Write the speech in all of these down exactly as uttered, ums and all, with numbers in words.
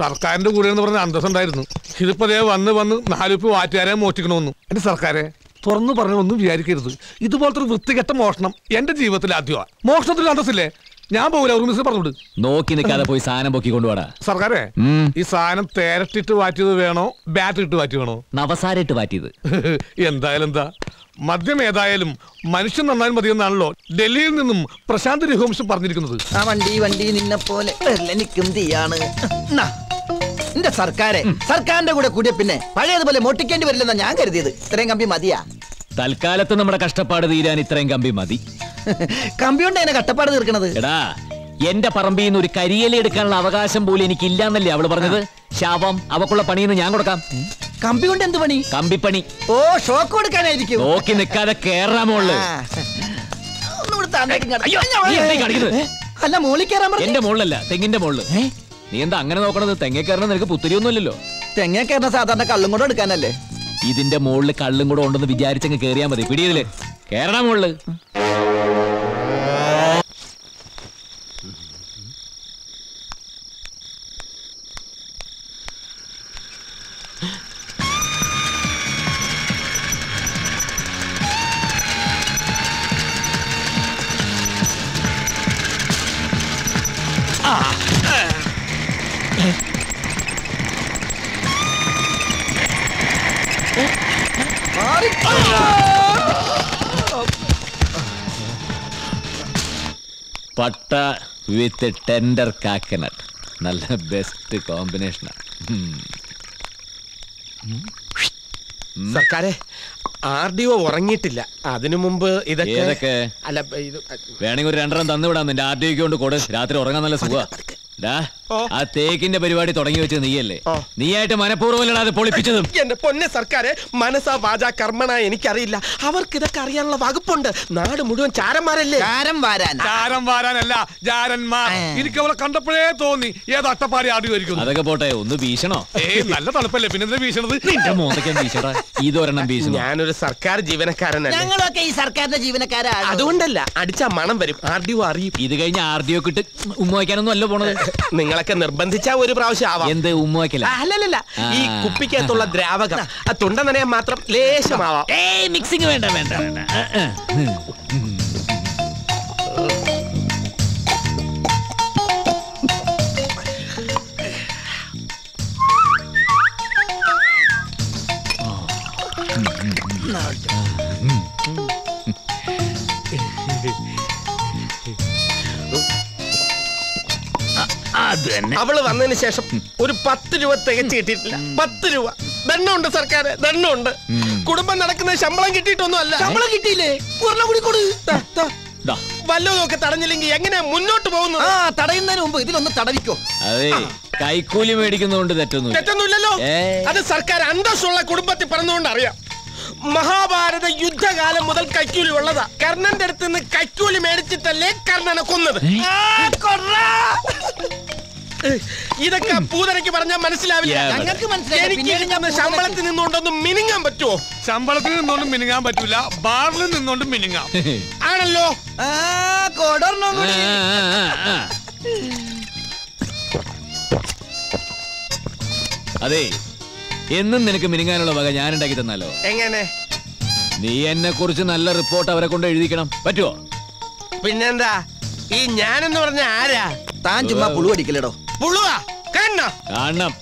സർക്കാരിൻ്റെ കൂടെ എന്ന് പറഞ്ഞ അന്തസ് ഉണ്ടായിരുന്നു. ഇതിപ്പോൾ ദേ വന്ന് വന്ന് നാലുപ്പ് വാറ്റുകാരെ മോഷ്ടിക്കണമെന്നു. എൻ്റെ സർക്കാരെ തുറന്നു പറഞ്ഞൊന്നും വിചാരിക്കരുത്. ഇതുപോലത്തെ വൃത്തികെട്ട മോഷണം എൻ്റെ ജീവിതത്തിൽ ആദ്യമാണ്. മോഷണത്തിൽ അന്തസ്സില്ലേ? ഞാൻ പോകില്ല. ഒരു മിസ് പറഞ്ഞു നോക്കി നിൽക്കാതെ പോയി സാധനം പൊക്കി കൊണ്ടുപോടാ. സർക്കാരെ, ഈ സാധനം തേരട്ടിട്ട് വാറ്റിയത് വേണോ ബാറ്ററിട്ട് വാറ്റി വേണോ? നവസാരിട്ട് വാറ്റിയത്. എന്തായാലും എന്താ, മദ്യം ഏതായാലും മനുഷ്യൻ നന്നായാലും മതി എന്നാണല്ലോ ഡൽഹിയിൽ നിന്നും പ്രശാന്ത് രഘുവംശം പറഞ്ഞിരിക്കുന്നത്. ആ വണ്ടി വണ്ടി നിന്നെ പോലെ സർക്കാരെ, സർക്കാരിന്റെ കൂടെ കൂടിയ പിന്നെ പഴയതുപോലെ മോട്ടിക്കേണ്ടി വരില്ലെന്നാ ഞാൻ കരുതിയത്. ഇത്രയും കമ്പി മതിയാ? തൽക്കാലത്ത് നമ്മുടെ കഷ്ടപ്പാട് തീരാൻ ഇത്രയും കമ്പി മതി. കമ്പി കൊണ്ട് എന്നെ കഷ്ടപ്പാട് തീർക്കണത്? എടാ, എന്റെ പറമ്പിൽ നിന്ന് ഒരു കരിയില എടുക്കാനുള്ള അവകാശം പോലും എനിക്കില്ലാന്നല്ലേ അവള് പറഞ്ഞത്? ശാപം, അവക്കുള്ള പണിയെന്ന് ഞാൻ കൊടുക്കാം. കമ്പി കൊണ്ട് എന്ത് പണി? കമ്പിപ്പണി. ഓ, ഷോക്ക് കൊടുക്കാനായിരിക്കും. നോക്കി നിൽക്കാതെ കേറാമോള്. അല്ല, മോളിൽ കയറാൻ പറഞ്ഞു. എന്റെ മോളിലല്ല, തെങ്ങിന്റെ മോളില്. നീ എന്താ അങ്ങനെ നോക്കണത്? തെങ്ങേ കയറണം. നിനക്ക് പുത്തിരിയൊന്നുമില്ലല്ലോ. തെങ്ങേ കയറണ സാധാരണ കള്ളും കൂടെ എടുക്കാനല്ലേ. ഇതിന്റെ മോളില് കള്ളും കൂടെ ഉണ്ടെന്ന് വിചാരിച്ചങ്ങ് കേറിയാ മതി. പിടിയില്ലേ, കേറണ മോളില്. പട്ട വിത്ത് ടെൻഡർ കാക്കനട്ട് നല്ല ബെസ്റ്റ് കോമ്പിനേഷനാണ്. സർക്കാരെ, ആർ ഡി ഒ ഉറങ്ങിയിട്ടില്ല. അതിനു മുമ്പ് ഇതൊക്കെ അല്ല, ഇത് വേണമെങ്കിൽ ഒരു രണ്ടെണ്ണം തന്നുവിടാം. നിന്റെ ആർ ഡി ഒക്ക് കൊണ്ട് കൂടെ രാത്രി ഉറങ്ങാൻ നല്ല സുഖ. ആ തേക്കിന്റെ പരിപാടി തുടങ്ങി വെച്ച് നീയല്ലേ? നീയായിട്ട് മനഃപൂർവ്വമല്ലടാ പൊളിപ്പിച്ചതും. എന്റെ പൊന്നെ സർക്കാരെ, മനസ്സാ വാചാ കർമ്മണ എനിക്കറിയില്ല. അവർക്ക് ഇതൊക്കെ അറിയാനുള്ള വകുപ്പുണ്ട്. നാട് മുഴുവൻ ചാരന്മാരല്ലേ? എനിക്കവളെ കണ്ടപ്പോഴേ തോന്നി ഏത് അട്ടപ്പാടി ആടുമായിരിക്കും. അതൊക്കെ പോട്ടെ, ഒന്ന് വീശണോ? നല്ല തണുപ്പല്ലേ, പിന്നെ വീശണത്? ഇതൊരെണ്ണം വീശണം. ഞാനൊരു സർക്കാർ ജീവനക്കാരനല്ല. ഞങ്ങളൊക്കെ ഈ സർക്കാരിന്റെ ജീവനക്കാരാണ്. അതുകൊണ്ടല്ല, അടിച്ചാ മണം വരും. ആർ ഡി ഒ അറിയും. ഇത് കഴിഞ്ഞ ആർ ഡി ഒ കിട്ട് ഉമ്മ വയ്ക്കാനൊന്നും അല്ല പോണത്. നിങ്ങളൊക്കെ നിർബന്ധിച്ചാ ഒരു പ്രാവശ്യം ആവാം. എന്ത് ഉമ്മവയ്ക്കല? അല്ലല്ല, ഈ കുപ്പിക്കകത്തുള്ള ദ്രാവകം ആ തൊണ്ട നനയാൻ മാത്രം ലേശമാവാം. ഏയ്, മിക്സിംഗ് വേണ്ട വേണ്ട വേണ്ട. അവള് വന്നതിന് ശേഷം ഒരു പത്ത് രൂപ തികച്ചു കിട്ടിയിട്ടില്ല. പത്ത് രൂപ ദണ്ണുണ്ട് സർക്കാരെ, ദണ്ണുണ്ട്. കുടുംബം നടക്കുന്ന ശമ്പളം കിട്ടിയിട്ടൊന്നും അല്ല. ശമ്പളം കിട്ടിയില്ലേ? ഒരെണ്ണം കൂടി കൊടു. വല്ലതൊക്കെ തടഞ്ഞില്ലെങ്കിൽ എങ്ങനെയാ മുന്നോട്ട് പോകുന്നത്? ആ, തടയുന്നതിന് മുമ്പ് ഇതിലൊന്ന് തടവിക്കോ. അതെ, കൈക്കൂലി മേടിക്കുന്നതുകൊണ്ട് തെറ്റൊന്നും തെറ്റൊന്നുമില്ലല്ലോ. അത് സർക്കാർ അന്തസ്സുള്ള കുടുംബത്തിൽ പറഞ്ഞുകൊണ്ട് അറിയാം. മഹാഭാരത യുദ്ധകാലം മുതൽ കൈക്കൂലി ഉള്ളതാ. കർണന്റെ അടുത്ത് നിന്ന് കൈക്കൂലി മേടിച്ചിട്ടല്ലേ കർണനെ കൊന്നത്. ഇതൊക്കെ പൂതനയ്ക്ക് പറഞ്ഞാൽ മനസ്സിലാവില്ല. ഞങ്ങൾക്ക് ശമ്പളത്തിൽ നിന്നുകൊണ്ടൊന്നും മിനുങ്ങാൻ പറ്റുമോ? ശമ്പളത്തിൽ നിന്നുകൊണ്ടും മിനുങ്ങാൻ പറ്റൂല, ബാറിൽ നിന്നുകൊണ്ടും മിനുങ്ങാം. ആണല്ലോ. അതെ, എന്നും നിനക്ക് മിനുങ്ങാനുള്ള വക ഞാൻ ഉണ്ടാക്കി തന്നാലോ? എങ്ങനെ? നീ എന്നെ കുറിച്ച് നല്ല റിപ്പോർട്ട് അവരെ കൊണ്ട് എഴുതിക്കണം. പറ്റുമോ? പിന്നെന്താ, ഈ ഞാനെന്ന് പറഞ്ഞ ആരാ? താൻ ചുമ്മാ പുളുവടിക്കലടോ. പുളുവാ കാണണം.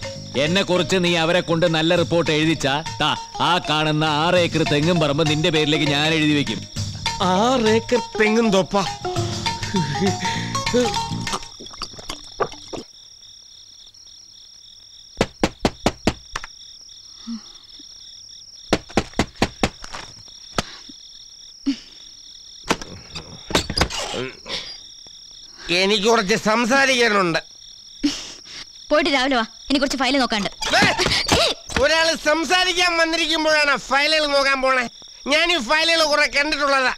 എന്നെ കുറിച്ച് നീ അവരെ കൊണ്ട് നല്ല റിപ്പോർട്ട് എഴുതിച്ചാ താ ആ കാണുന്ന ആറ് ഏക്കർ തെങ്ങും പറമ്പ് നിന്റെ പേരിലേക്ക് ഞാൻ എഴുതി വെക്കും. ആറേക്കർ തെങ്ങും തൊപ്പ. എനിക്ക് കുറച്ച് സംസാരിക്കാനുണ്ട്. പോയിട്ട് രാവിലെ വാ, എനിക്ക് കുറച്ച് ഫയൽ നോക്കാണ്ട്. ഒരാള് സംസാരിക്കാൻ വന്നിരിക്കുമ്പോഴാണ് ഫയലുകൾ നോക്കാൻ പോണേ. ഞാൻ ഈ ഫയലുകൾ കുറെ കണ്ടിട്ടുള്ളതാ.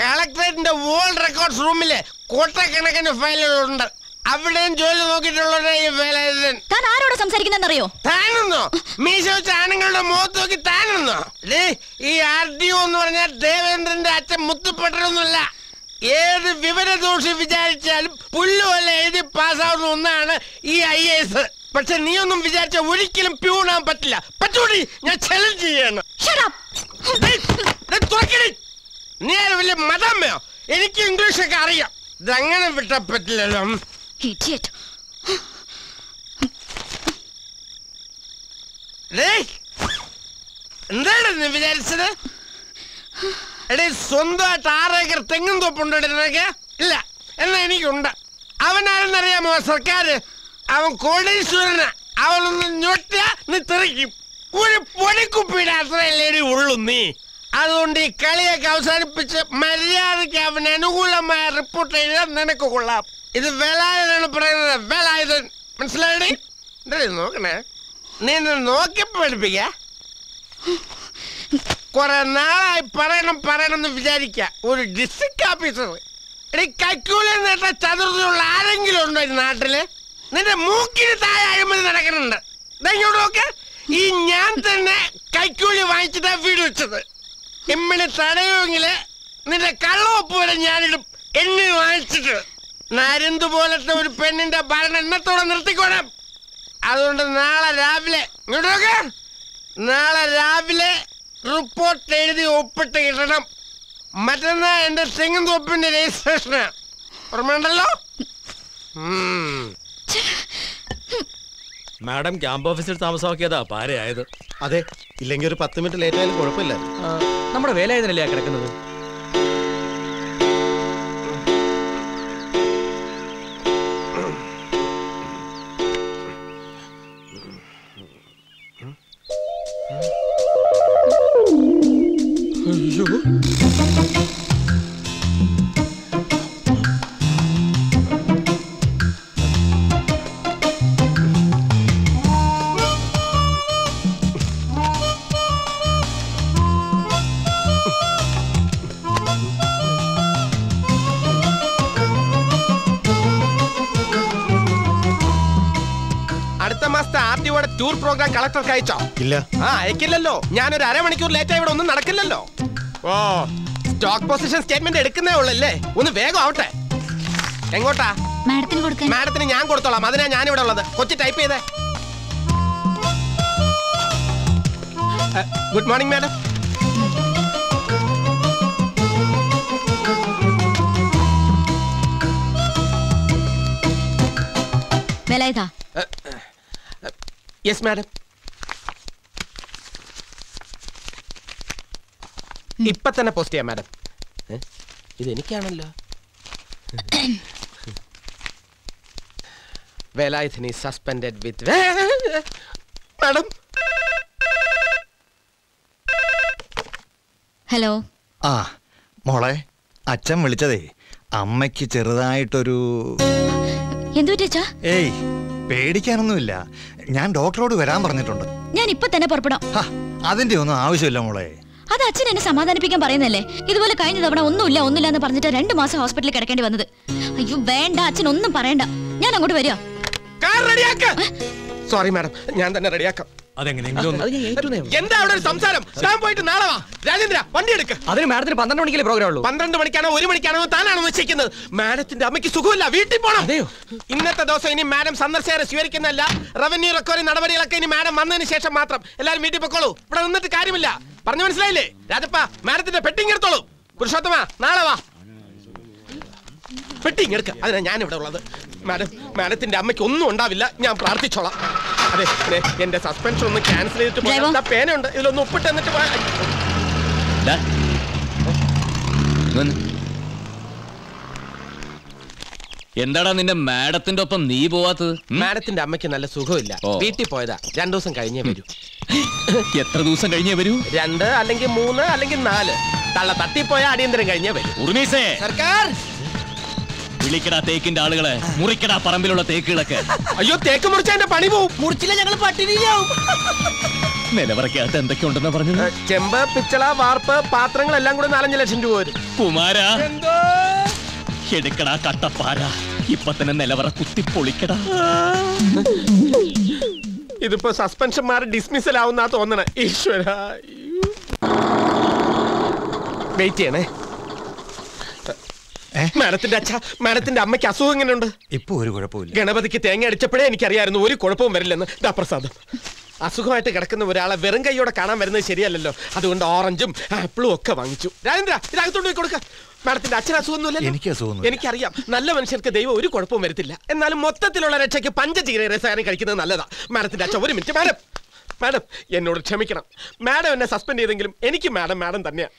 കളക്ടറേറ്റിന്റെ വേൾഡ് റെക്കോർഡ്സ് റൂമില് കോട്ടക്കണക്കിന് ഫയലുകളുണ്ട്. അവിടെയും ജോലി നോക്കിയിട്ടുള്ള ഈ ഫയൽ. താൻ ആരോട് സംസാരിക്കുന്നറിയോ? താനെന്നോ? മീശ വെച്ച ആണുങ്ങളുടെ മുഖത്ത് നോക്കി താനെന്നോ? ഈ ആർ ഡി ഒ എന്ന് പറഞ്ഞാൽ ദേവേന്ദ്രന്റെ അച്ഛൻ മുത്തുപെട്ടൊന്നുമല്ല. ഏത് വിവരദോഷി വിചാരിച്ചാലും പുല്ലുവല്ല എഴുതി പാസ്സാവുന്ന ഒന്നാണ് ഈ ഐ എ എസ്. പക്ഷെ നീ ഒന്നും വിചാരിച്ച ഒരിക്കലും പ്യൂണാൻ പറ്റില്ല. പറ്റൂടി, ഞാൻ ചലഞ്ച് ചെയ്യാണ്. നീ ആര് വലിയ മതമ്മയോ? എനിക്ക് ഇംഗ്ലീഷൊക്കെ അറിയാം, ഇതങ്ങനെ വിട്ടാ പറ്റില്ലല്ലോ. എന്താണ് നീ വിചാരിച്ചത്? എടേ, സ്വന്തമായിട്ട് ആറേക്കർ തെങ്ങും തോപ്പുണ്ടോ നിനക്ക്? ഇല്ല, എന്നാ എനിക്കുണ്ട്. അവനാരെന്നറിയാമോ സർക്കാർ? അവൻ കോടീശ്വരനാ. അവനൊന്ന് ഞൊട്ടിയാ നീ തെറിക്കും. ഒരു പൊടിക്കുപ്പിയുടെ അത്രയല്ലേ ഉള്ളു നീ. അതുകൊണ്ട് ഈ കളിയൊക്കെ അവസാനിപ്പിച്ച് മര്യാദയ്ക്ക് അവന് അനുകൂലമായ റിപ്പോർട്ട് എഴുതാൻ നിനക്ക് കൊള്ളാം. ഇത് വേലായുധനാണ് പറയുന്നത്, വേലായുധൻ. മനസ്സിലായി? നോക്കണേ, നീ എന്നെ നോക്കി പഠിപ്പിക്ക. കുറെ നാളായി പറയണം പറയണമെന്ന് വിചാരിക്ക. ഒരു ഡിസ്ട്രിക്ട് ഓഫീസർ ഇനി കൈക്കൂലി നേട്ട ചതുർത്ഥിയുള്ള ആരെങ്കിലും ഉണ്ടോ ഈ നാട്ടില്? നിന്റെ മൂക്കിന് താഴെ അഴിമതി നടക്കുന്നുണ്ട്. ഇതോടൊക്കെ ഈ ഞാൻ തന്നെ കൈക്കൂലി വാങ്ങിച്ചിട്ടാ വീട് വെച്ചത്. ഇമ്മനെ തടയുമെങ്കില് നിന്റെ കള്ളവപ്പ് വരെ ഞാനിടും. എന്നെ വാങ്ങിച്ചിട്ട് നരുന്ത് പോലത്തെ ഒരു പെണ്ണിന്റെ ഭരണം എന്നത്തോടെ നിർത്തിക്കോണം. അതുകൊണ്ട് നാളെ രാവിലെ ഇങ്ങോട്ടൊക്കെ നാളെ രാവിലെ റിപ്പോർട്ട് എഴുതി ഒപ്പിട്ട് കിട്ടണം. മറ്റന്നാ എന്റെ തെങ്ങും തോപ്പിന്റെ രജിസ്ട്രേഷന്. ഓർമ്മയുണ്ടല്ലോ? മാഡം ക്യാമ്പ് ഓഫീസിൽ താമസമാക്കിയതാ പാരയായത്. അതെ, ഇല്ലെങ്കിൽ ഒരു പത്ത് മിനിറ്റ് ലേറ്റ് ആയാലും കുഴപ്പമില്ല. നമ്മുടെ വേലായുധനല്ലേ കിടക്കുന്നത്? യക്കില്ലല്ലോ, ഞാനൊരു അരമണിക്കൂർ ലേറ്റ് ആയി. ഇവിടെ ഒന്നും നടക്കില്ലല്ലോ. ഓ, സ്റ്റോക്ക് പൊസിഷൻ സ്റ്റേറ്റ്മെന്റ് എടുക്കുന്നേ ഉള്ളല്ലേ? ഒന്ന് വേഗം ആവട്ടെ. എങ്ങോട്ടാ? മാഡത്തിന് ഞാൻ കൊടുത്തോളാം, അതിനാ ഞാൻ ഇവിടെ ഉള്ളത്. കൊച്ചി ടൈപ്പ് ചെയ്തേ. Good morning madam. Yes madam. ഇപ്പൊ തന്നെ പോസ്റ്റ് ചെയ്യാം മാഡം. ഇത് എനിക്കാണല്ലോ. വേലായുധനി സസ്പെൻഡഡ് വിത്ത് മാഡം. ഹലോ. ആ മോളെ, അച്ഛൻ വിളിച്ചതേ, അമ്മയ്ക്ക് ചെറുതായിട്ടൊരു എന്തുപറ്റിച്ചാ? ഏയ്, പേടിക്കാനൊന്നുമില്ല. ഞാൻ ഡോക്ടറോട് വരാൻ പറഞ്ഞിട്ടുണ്ട്. ഞാൻ ഇപ്പൊ തന്നെ പുറപ്പെടാം. അതിന്റെ ഒന്നും ആവശ്യമില്ല മോളെ. അത് അച്ഛൻ എന്നെ സമാധാനിപ്പിക്കാൻ പറയുന്നല്ലേ? ഇതുപോലെ കഴിഞ്ഞ തവണ ഒന്നുമില്ല ഒന്നുമില്ല എന്ന് പറഞ്ഞിട്ട് രണ്ടു മാസം ഹോസ്പിറ്റലിൽ കിടക്കേണ്ടി വന്നത്. അയ്യോ വേണ്ട, അച്ഛൻ ഒന്നും പറയണ്ട. ഞാൻ അങ്ങോട്ട് വരിക. സോറി മാഡം, ഞാൻ തന്നെ റെഡിയാക്കാം. എന്താ അവിടെ ഒരു സംസാരം? താൻ പോയിട്ട് നാളെ വാ. രാജേന്ദ്ര, വണ്ടി എടുക്ക. അതിന് മാഡത്തിന് പന്ത്രണ്ട് മണിക്കല്ലേ പ്രോഗ്രാം ഉള്ളൂ? പന്ത്രണ്ട് മണിക്കാണോ ഒരു മണിക്കാണോ താനാണോ നിശ്ചയിക്കുന്നത്? മാഡത്തിന്റെ അമ്മയ്ക്ക് സുഖമില്ല, വീട്ടിൽ പോണം. ഇന്നത്തെ ദിവസം ഇനി മാഡം സന്ദർശകരെ സ്വീകരിക്കുന്നതല്ല. റവന്യൂ റെക്കവറി നടപടികളൊക്കെ ഇനി മാഡം വന്നതിന് ശേഷം മാത്രം. എല്ലാവരും വീട്ടിൽ പൊക്കോളൂ, ഇവിടെ നിന്നിട്ട് കാര്യമില്ല. പറഞ്ഞു മനസ്സിലായില്ലേ? രാജപ്പ, മാഡത്തിന്റെ പെട്ടിങ് എടുത്തോളൂ. പുരുഷോത്തമ, നാളെ വാ. പെട്ടിങ് എടുക്ക, അതിനാ ഞാൻ ഇവിടെ ഉള്ളത്. മാഡം, മാഡത്തിന്റെ അമ്മയ്ക്ക് ഒന്നും ഉണ്ടാവില്ല, ഞാൻ പ്രാർത്ഥിച്ചോളാം. അതെ, എന്റെ സസ്പെൻഷൻ ഒന്ന് ക്യാൻസൽ ചെയ്തിട്ട് പോകാം. പേനുണ്ട്, ഇതിലൊന്ന് ഒപ്പിട്ട് എന്നിട്ട് പോകാം. എന്താടാ നിന്റെ മാഡത്തിന്റെ ഒപ്പം നീ പോവാത്തത്? മാഡത്തിന്റെ അമ്മയ്ക്ക് നല്ല സുഖമില്ല, വീട്ടിൽ പോയതാ. രണ്ടു ദിവസം കഴിഞ്ഞേ വരൂ. എത്ര ദിവസം കഴിഞ്ഞേ വരൂ? രണ്ട് അല്ലെങ്കിൽ മൂന്ന് അല്ലെങ്കിൽ നാല്. തള്ള തട്ടിപ്പോയ അടിയന്തരം കഴിഞ്ഞേ വരൂ. സർക്കാർ വിളിക്കടാ തേക്കിന്റെ ആളുകളെ, മുറിക്കടാ പറമ്പിലുള്ള തേക്കുകളൊക്കെ. അയ്യോ, തേക്ക് മുറിച്ചാ എന്റെ പണി പോവും. മുറിച്ചില്ല ഞങ്ങൾ പട്ടിണിയാവും. നിലവറക്കകത്ത് എന്തൊക്കെ ഉണ്ടെന്ന് പറഞ്ഞു? ചെമ്പ്, പിച്ചള, വാർപ്പ്, പാത്രങ്ങൾ എല്ലാം കൂടെ നാലഞ്ച് ലക്ഷം രൂപ വരും. കുമാര, എടുക്കടാ കട്ടപ്പാര, ഇപ്പൊ തന്നെ നിലവറ കുത്തി പൊളിക്കടാ. ഇതിപ്പോ സസ്പെൻഷൻ മാറി ഡിസ്മിസൽ ആവുന്നാ തോന്നണേ. ഈശ്വര, വെയിറ്റ് ചെയ്യണേ. മാഡത്തിന്റെ അച്ഛ മാഡത്തിന്റെ അമ്മയ്ക്ക് അസുഖം എങ്ങനെയുണ്ട്? ഇപ്പൊ ഒരു കുഴപ്പമില്ല. ഗണപതിക്ക് തേങ്ങ അടിച്ചപ്പോഴേ എനിക്കറിയായിരുന്നു ഒരു കുഴപ്പവും വരില്ലെന്ന്. ദാ പ്രസാദം. അസുഖമായിട്ട് കിടക്കുന്ന ഒരാളെ വെറും കൈയോടെ കാണാൻ വരുന്നത് ശരിയല്ലല്ലോ. അതുകൊണ്ട് ഓറഞ്ചും ആപ്പിളും ഒക്കെ വാങ്ങിച്ചു. രാജേന്ദ്ര ഇതാകത്തോണ്ട് പോയി കൊടുക്ക. മാഡത്തിന്റെ അച്ഛന് അസുഖമൊന്നുമില്ലല്ലോ. എനിക്ക് അസുഖമൊന്നുമില്ല. എനിക്കറിയാം നല്ല മനുഷ്യർക്ക് ദൈവം ഒരു കുഴപ്പവും വരുത്തില്ല. എന്നാലും മൊത്തത്തിലുള്ള രക്ഷയ്ക്ക് പഞ്ചജീര രസായനം കഴിക്കുന്നത് നല്ലതാ. മാഡത്തിന്റെ അച്ഛൻ ഒരു മിനിറ്റ്. മാഡം മാഡം എന്നോട് ക്ഷമിക്കണം. മാഡം എന്നെ സസ്പെൻഡ് ചെയ്തെങ്കിലും എനിക്ക് മാഡം മാഡം തന്നെയാണ്.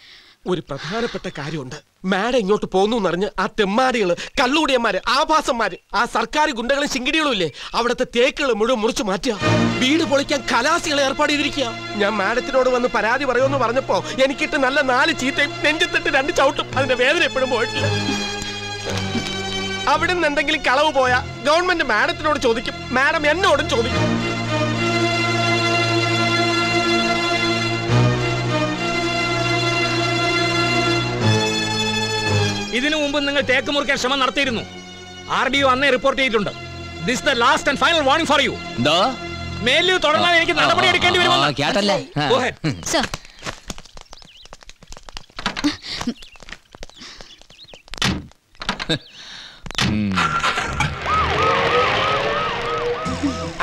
ഒരു പ്രധാനപ്പെട്ട കാര്യമുണ്ട്. മാഡം ഇങ്ങോട്ട് പോകുന്നു എന്നറിഞ്ഞ് ആ തെമ്മാടികള്, കള്ളുകൂടിയന്മാര്, ആഭാസന്മാര്, ആ സർക്കാർ ഗുണ്ടകളും ചിങ്കിടികളും ഇല്ലേ, അവിടുത്തെ തേക്കുകൾ മുഴുവൻ മുറിച്ചു മാറ്റുക, വീട് പൊളിക്കാൻ കലാസികൾ ഏർപ്പാട് ചെയ്തിരിക്കുക. ഞാൻ മാഡത്തിനോട് വന്ന് പരാതി പറയുമെന്ന് പറഞ്ഞപ്പോ എനിക്കിട്ട് നല്ല നാല് ചീത്തയും നെഞ്ചത്തിട്ട് രണ്ട് ചവിട്ടും. അതിന്റെ വേദന എപ്പോഴും പോയിട്ടില്ല. അവിടെ നിന്ന് എന്തെങ്കിലും കളവ് പോയാൽ ഗവൺമെന്റ് മാഡത്തിനോട് ചോദിക്കും, മാഡം എന്നോടും ചോദിക്കും. ഇതിനു മുമ്പ് നിങ്ങൾ തേക്ക് മുറിക്കാൻ ശ്രമം നടത്തിയിരുന്നു. ആർ ഡി ഒ അന്നേ റിപ്പോർട്ട് ചെയ്തിട്ടുണ്ട്. This the last and final warning for you. മേലിൽ തുടർന്നാൽ എനിക്ക് നടപടി എടുക്കേണ്ടി വരും.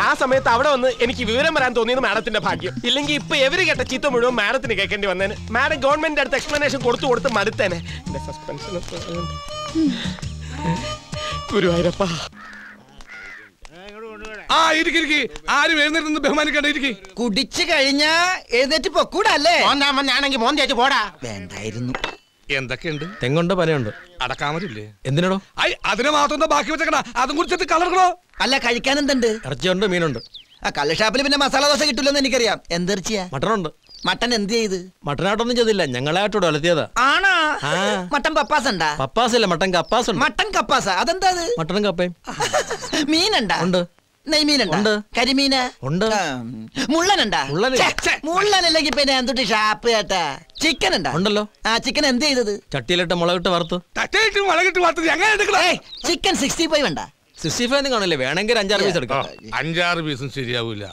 ആ സമയത്ത് അവിടെ വന്ന് എനിക്ക് വിവരം വരാൻ തോന്നിയത് മാഡത്തിന്റെ ഭാഗ്യം. ഇല്ലെങ്കിൽ ഇപ്പൊ എവര് കേട്ട ചീത്ത മുഴുവൻ മാഡത്തിന് കേൾക്കേണ്ടി വന്നേന്. മാഡം ഗവൺമെന്റിന്റെ അടുത്ത് എക്സ്പ്ലനേഷൻ കൊടുത്തു കൊടുത്ത് മടുത്തേനെ. ഗുരുവായൂരപ്പ ആ ഇരിക്കി ആരും എഴുന്നേറ്റ് ബഹുമാനിക്കണ്ട. ഇരിക്കി കുടിച്ചു കഴിഞ്ഞാ എഴുന്നേറ്റ് പൊക്കൂടല്ലേ? ഞാനെങ്കിൽ മോൻ ചേച്ചി പോടാ വേണ്ടായിരുന്നു. എന്തൊക്കെയുണ്ട്? തെങ്ങുണ്ടോ പനയുണ്ടോ അടക്കാമരില്ലേ? എന്തിനോ അതിനെ മാത്രം ബാക്കി വെച്ചേക്കണ അതും കുറിച്ചിട്ട് കളർക്കണോ? അല്ല കഴിക്കാൻ എന്തുണ്ട്? ഇറച്ചിയുണ്ട് മീനുണ്ട്. ആ കള്ള് ഷാപ്പിൽ പിന്നെ മസാല ദോശ കിട്ടില്ലെന്ന് എനിക്കറിയാം. എന്തിറച്ചിയാ? മട്ടനുണ്ട്. മട്ടൻ എന്ത് ചെയ്ത്? മട്ടനായിട്ടൊന്നും ചെയ്തില്ല, ഞങ്ങളായിട്ടോട് അലത്തിയതാ. ആണോ? മട്ടൻ പപ്പാസ് ഉണ്ടാ? പപ്പാസ് ഇല്ല, മട്ടൻ കപ്പാസ്. മട്ടൻ കപ്പാസ അതെന്താ? മട്ടനും കപ്പയും. മീനുണ്ടാ? ഉണ്ട്. നെയ്മീനുണ്ട്. കരിമീന് ഉണ്ട്. മുള്ളനുണ്ടാ? മുള്ളനല്ലെങ്കിൽ പിന്നെ എന്തൊട്ട് ഷാപ്പ് കേട്ടാ. ചിക്കൻ ഉണ്ടാ? ഉണ്ടല്ലോ. ആ ചിക്കൻ എന്ത് ചെയ്തത്? ചട്ടിയിലിട്ട് മുളകിട്ട് വറുത്തു. ചട്ടിയിട്ട് മുളകിട്ട് വറുത്തത് എങ്ങനെ എടുക്കണേ? ചിക്കൻ സിക്സ്റ്റി ഫൈവ് ഉണ്ടാ? കാണില്ലേ? വേണമെങ്കിൽ അഞ്ചാറ് പീസ് എടുക്കാം. അഞ്ചാറ് പീസും ശരിയാവൂല.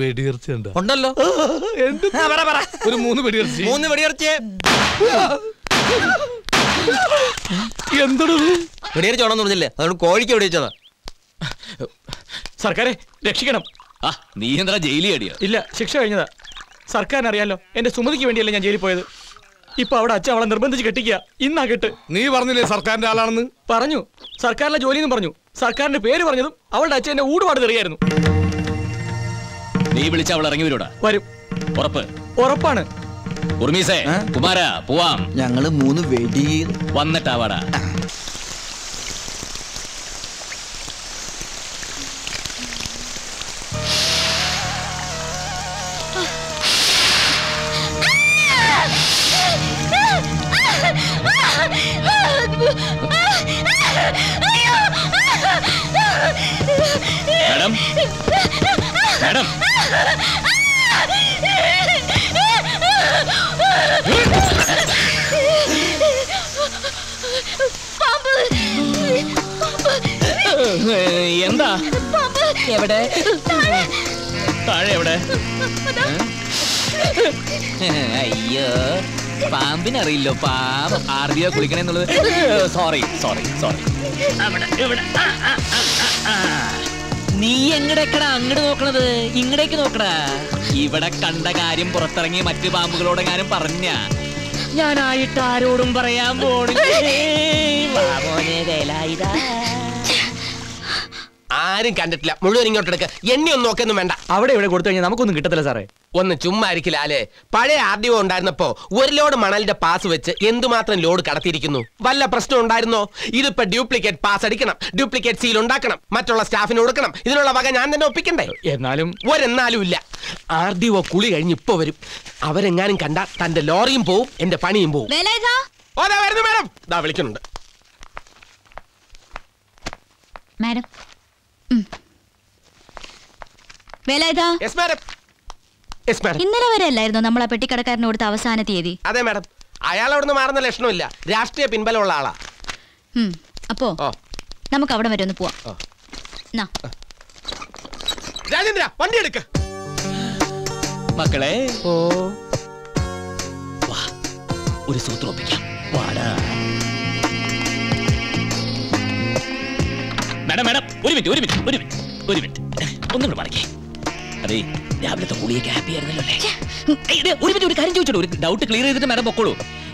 വെടിയിറച്ചി ഉണ്ടല്ലോ. ഒരു മൂന്ന് വെടിയിറച്ചി. മൂന്ന് വെടിയിറച്ചി എന്തോടു? വെടിയിറച്ചി ഉണ്ടെന്ന് പറഞ്ഞില്ലേ, അതുകൊണ്ട് കോഴിക്ക് വെടിയിച്ചതാ. സർക്കാരെ രക്ഷിക്കണം. നീ എന്താ ജയിലിൽ അടിയാ? ഇല്ല, ശിക്ഷ കഴിഞ്ഞതാ. സർക്കാരിനറിയാലോ എന്റെ സുമതിക്ക് വേണ്ടിയല്ലേ ഞാൻ ജയിലിൽ പോയത്. ഇപ്പൊ അവിടെ അച്ഛൻ അവളെ നിർബന്ധിച്ച് കെട്ടിക്കുക. ഇന്നാ കെട്ട്. നീ പറഞ്ഞില്ലേ സർക്കാരിന്റെ ആളാണെന്ന്? പറഞ്ഞു. സർക്കാരിലെ ജോലിയെന്ന് പറഞ്ഞു. സർക്കാരിന്റെ പേര് പറഞ്ഞതും അവളുടെ അച്ഛൻ എന്നെ ഊടുപാട് തെറിയായിരുന്നു. നീ വിളിച്ച അവൾ ഇറങ്ങി വരൂടാ? വരും. ഉറപ്പ്? ഉറപ്പാണ്. ഉർമീസേ കുമാര പോവാം. ഞങ്ങള് മൂന്ന് വെടി വന്നിട്ടാവാടാ. മാഡം മാഡം എന്താ? എവിടെ? താഴെ എവിടെ? അയ്യോ പാമ്പിനറിയില്ലോ. പാമ്പ് ആർഡിയോ കുളിക്കണെന്നുള്ളത്. Sorry sorry sorry. നീ എങ്ങടേക്കടാ അങ്ങോട്ട് നോക്കണത്? ഇങ്ങടേക്ക് നോക്കടാ. ഇവിടെ കണ്ട കാര്യം പുറത്തിറങ്ങി മറ്റു പാമ്പുകളോടെങ്ങാനും പറഞ്ഞ ഞാനായിട്ട് ആരോടും പറയാൻ പോണില്ല. ആരും കണ്ടിട്ടില്ല. മുഴുവൻ ഇങ്ങോട്ടെടുക്ക. എന്നെ ഒന്നും നോക്കൊന്നും വേണ്ട. അവിടെ ഇവിടെ കൊടുത്തു കഴിഞ്ഞാൽ നമുക്കൊന്നും കിട്ടത്തില്ല സാറേ. ഒന്ന് ചുമ്മാ ഇരിക്കില്ല അല്ലേ? പഴയ ആർ ഡി ഒ ഉണ്ടായിരുന്നപ്പോ ഒരു ലോഡ് മണലിന്റെ പാസ് വെച്ച് എന്തുമാത്രം ലോഡ് കടത്തിയിരിക്കുന്നു. വല്ല പ്രശ്നം ഉണ്ടായിരുന്നോ? ഇതിപ്പോ ഡ്യൂപ്ലിക്കേറ്റ് പാസ് അടിക്കണം, ഡ്യൂപ്ലിക്കേറ്റ് സീൽ ഉണ്ടാക്കണം, മറ്റുള്ള സ്റ്റാഫിന് കൊടുക്കണം. ഇതിനുള്ള വക ഞാൻ തന്നെ ഒപ്പിക്കണ്ടേ? എന്നാലും ഒരെന്നാലും ഇല്ല. ആർ ഡി ഒ കുളി കഴിഞ്ഞ് ഇപ്പൊ വരും. അവരെങ്ങാനും കണ്ടാൽ തന്റെ ലോറിയും പോവും, എന്റെ പണിയും പോവും. ഓതാ വരുന്നു മാഡം. ദാ വിളിക്കുന്നുണ്ട്. മാഡം ഇന്നലെ വരെ അല്ലായിരുന്നു നമ്മളാ പെട്ടിക്കടക്കാരന് കൊടുത്ത അവസാന തീയതി? അതെ മാഡം. അയാൾ അവിടുന്ന് മാറുന്ന ലക്ഷണമില്ല. രാഷ്ട്രീയ പിൻബലമുള്ള ആളാ. അപ്പോ നമുക്ക് അവിടെ വരെ ഒന്ന് പോവാം. രാജേന്ദ്ര വണ്ടി എടുക്ക. മക്കളെ ഒരു സൂത്രം ഒപ്പിക്കാം. മേഡം മേഡം ഒരു മിനിറ്റ് ഒരു മിനിറ്റ് ഒരു മിനിറ്റ് ഒരു മിനിറ്റ് ഒന്നുകൂടെ പറയേ. അതെ രാവിലത്തെ കുളിയൊക്കെ ഹാപ്പി ആയിരുന്നല്ലോ അല്ലേ? ഒരു മിനിറ്റ് ഒരു കാര്യം ചോദിച്ചോളൂ, ഒരു ഡൗട്ട് ക്ലിയർ ചെയ്തിട്ട് മേഡം പൊക്കോളൂ.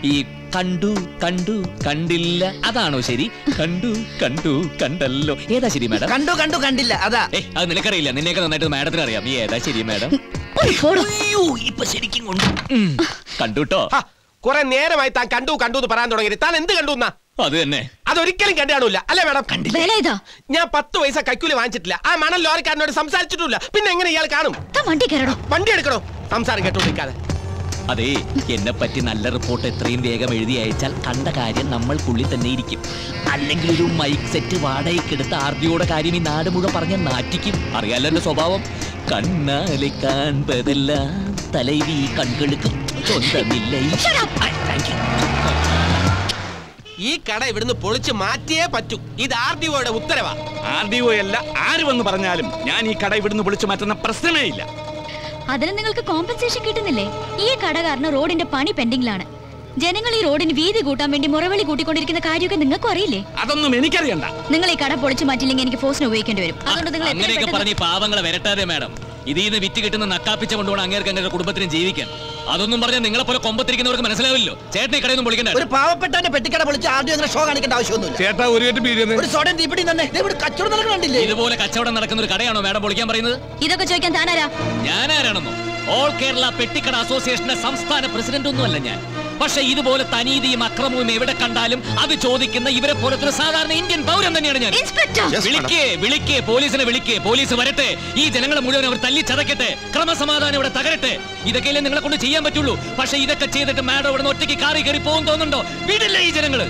ഈ കണ്ടു കണ്ടു കണ്ടില്ല അതാണോ ശരി? കണ്ടു കണ്ടു കണ്ടല്ലോ ഏതാ ശരി മേഡം? കണ്ടു കണ്ടു കണ്ടില്ല അതാ. ഏയ് അത് നിനക്കറിയില്ല, നിന്നെയൊക്കെ നന്നായിട്ട് മേഡത്തിന് അറിയാം. ഈ ഏതാ ശരി മേഡം? അയ്യോ ഇപ്പൊ ശരിക്കും കൊണ്ടു കണ്ടുട്ടോ. കുറെ നേരമായി താൻ കണ്ടു കണ്ടു എന്ന് പറയാൻ തുടങ്ങി. താൻ എന്ത് കണ്ടു? അത് തന്നെ. അതൊരിക്കലും കണ്ടാണൂല്ല അല്ലേ മേഡം? കണ്ടില്ല. ഞാൻ പത്ത് പൈസ കൈക്കൂലി വാങ്ങിച്ചിട്ടില്ല, ആ മണൽ ലോറിക്കാരനോട് സംസാരിച്ചിട്ടില്ല, പിന്നെ എങ്ങനെ ഇയാൾ കാണും? വണ്ടി എടുക്കണോ? സംസാരം കേട്ടോണ്ടിരിക്കാതെ. അതെ എന്നെ പറ്റി നല്ല റിപ്പോർട്ട് എത്രയും വേഗം എഴുതി അയച്ചാൽ കണ്ട കാര്യം നമ്മൾക്കുള്ളിൽ തന്നെ ഇരിക്കും. അല്ലെങ്കിൽ ഒരു മൈക്ക് സെറ്റ് വാടകയ്ക്കെടുത്ത് ആർജിയുടെ കാര്യം ഈ നാട് മുഴുവൻ പറഞ്ഞ നാറ്റിക്കും. അറിയാലോ എന്റെ സ്വഭാവം. കണ്ണാലെ കാൺപതെല്ലാം തലൈവി കൺകെടുക്കും. ഈ കട ഇവിടുന്ന് പൊളിച്ച് മാറ്റിയേ പറ്റൂ. ഇത് ആർ ഡി ഒയുടെ ഉത്തരവാ. ആർ ഡി ഒ അല്ല ആര് വന്ന് പറഞ്ഞാലും ഞാൻ ഈ കട ഇവിടുന്ന് പൊളിച്ച് മാറ്റുന്ന പ്രശ്നമേ ഇല്ല. അതിന് നിങ്ങൾക്ക് കോമ്പൻസേഷൻ കിട്ടുന്നില്ലേ? ഈ കട കാരണം റോഡിന്റെ പണി പെൻഡിംഗിലാണ്. ജനങ്ങൾ ഈ റോഡിന് വീതി കൂട്ടാൻ വേണ്ടി മുറവിളി കൂട്ടിക്കൊണ്ടിരിക്കുന്ന കാര്യമൊക്കെ നിങ്ങൾക്കും അറിയില്ലേ? അതൊന്നും എനിക്കറിയണ്ട. നിങ്ങൾ ഈ കട പൊളിച്ച് മാറ്റില്ലെങ്കിൽ എനിക്ക് ഫോഴ്സിന് ഉപയോഗിക്കേണ്ടി വരും. അതുകൊണ്ട് നിങ്ങൾ അങ്ങനെയൊക്കെ പറഞ്ഞ് പാവങ്ങളെ വരട്ടാതെ മേഡം. ഇതിൽ നിന്ന് വിറ്റ് കിട്ടുന്ന നക്കാപ്പിച്ച കൊണ്ടുപോകണം അങ്ങേർക്ക് അങ്ങനെ കുടുംബത്തിനും ജീവിക്കാൻ. അതൊന്നും പറഞ്ഞാൽ നിങ്ങളെ പോലെ കൊമ്പത്തിരിക്കുന്നവർക്ക് മനസ്സിലാവില്ലോ. ചേട്ടനെ കടയൊന്നും പൊളിക്കണ്ട. ഒരു പാവപ്പെട്ടവന്റെ പെട്ടിക്കട പൊളിച്ച് ആദ്യം അങ്ങനെ ഷോ കാണിക്കേണ്ട ആവശ്യമൊന്നുമില്ല. ചേട്ടാ ഒരു കേട്ട് ബീരിയാണ് ഒരു സോഡൻ തീപിടി തന്നെ. ഇവിടെ കച്ചവടം നടക്കുന്നില്ലേ? ഇതുപോലെ കച്ചവടം നടക്കുന്ന ഒരു കടയാണോ മേഡം പൊളിക്കാൻ പറയുന്നത്? ഇതൊക്കെ ചോദിക്കാൻ താനാരാ? ഞാനാരാണെന്നോ? ഓൾ കേരള പെട്ടിക്കട അസോസിയേഷന്റെ സംസ്ഥാന പ്രസിഡന്റ് ഒന്നും അല്ല ഞാൻ. പക്ഷെ ഇതുപോലെ തനീതിയും അക്രമവും എവിടെ കണ്ടാലും അത് ചോദിക്കുന്ന ഇവരെ പോലത്തെ സാധാരണ ഇന്ത്യൻ പൗരൻ തന്നെയാണ് ഞാൻ. വിളിക്കേ വിളിക്കേ പോലീസിനെ വിളിക്കേ. പോലീസ് വരട്ടെ. ഈ ജനങ്ങളെ മുഴുവൻ അവർ തല്ലി ചതക്കട്ടെ. ക്രമസമാധാനം ഇവിടെ തകരട്ടെ. ഇതൊക്കെയല്ലേ നിങ്ങളെ കൊണ്ട് ചെയ്യാൻ പറ്റുള്ളൂ. പക്ഷെ ഇതൊക്കെ ചെയ്തിട്ട് മാഡം ഇവിടെ ഒറ്റയ്ക്ക് കാറി കയറി പോകും തോന്നുന്നുണ്ടോ? വിടില്ല ഈ ജനങ്ങള്.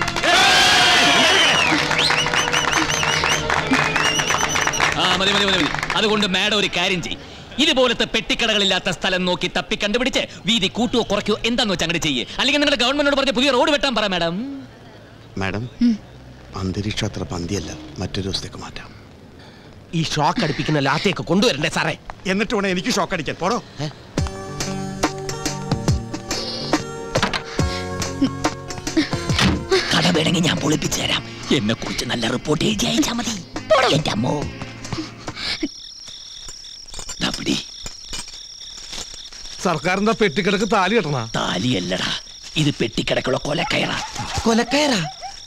ആ മതി മതി മതി. അതുകൊണ്ട് മാഡം ഒരു കാര്യം ചെയ്യും. ഇതുപോലത്തെ പെട്ടിക്കടകളില്ലാത്ത സ്ഥലം നോക്കി തപ്പി കണ്ടുപിടിച്ച് വീതി കൂട്ടുവോ കുറയ്ക്കുവോ എന്താന്ന് വെച്ചാൽ അങ്ങനെ ചെയ്യേ. അല്ലെങ്കിൽ നിങ്ങളുടെ ഗവൺമെന്റിനോട് പറഞ്ഞ പുതിയ റോഡ് വെട്ടാൻ പറ മാഡം. മാഡം അന്തരീക്ഷം അത്ര പന്തിയല്ല, മറ്റൊരു ദിവസത്തേക്ക് മാറ്റാം. ഈ ഷോക്ക് അടിപ്പിക്കുന്ന ലാത്തിയൊക്കെ കൊണ്ടുവരണ്ടേ സാറേ? എന്നിട്ട് വേണം എനിക്ക് ഷോക്ക് അടിക്കാൻ. പോടോ. കട വേണമെങ്കിൽ ഞാൻ പൊളിപ്പിച്ചു തരാം. എന്നെ കുറിച്ച് നല്ല റിപ്പോർട്ട് എഴുതി അയച്ചാൽ മതി. എന്റെ അമ്മോ സർക്കാരിന്റെ പെട്ടിക്കിടക്ക് താലി കെട്ടണ താലിയല്ലടാ ഇത്. പെട്ടിക്കിടക്കുള്ള കൊലക്കയറാ. കൊലക്കയറാ?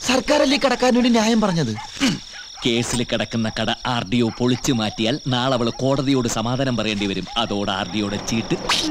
സർക്കാരല്ലേ കിടക്കാൻ വേണ്ടി ന്യായം പറഞ്ഞത്? കേസിൽ കിടക്കുന്ന കട ആർ ഡി ഒ പൊളിച്ചു മാറ്റിയാൽ നാളെ അവള് കോടതിയോട് സമാധാനം പറയേണ്ടി വരും. അതോടെ ആർ ഡി ഒയുടെ ചീട്ട്